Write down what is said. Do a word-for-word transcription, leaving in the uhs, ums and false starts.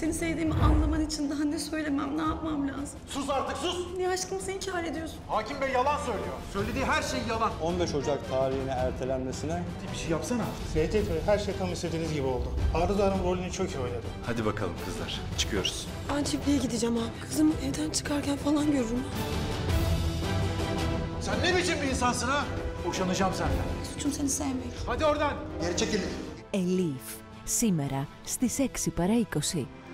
Seni sevdiğimi anlaman için daha ne söylemem, ne yapmam lazım? Sus artık, sus! Niye aşkım sen inkar ediyorsun? Hakim Bey yalan söylüyor. Söylediği her şey yalan. on beş Ocak tarihine ertelenmesine... Bir şey yapsana. Seyit Bey, her şey tam istediğiniz gibi oldu. Arzu Hanım rolünü çok iyi oynadı. Hadi bakalım kızlar, çıkıyoruz. Ben çiftliğe gideceğim abi. Kızım evden çıkarken falan görürüm. Sen ne biçim bir insansın ha? Boşanacağım senden. Suçum seni sevmek. Hadi oradan. Geri çekilin. Elif. Σήμερα στις έξι παρά είκοσι.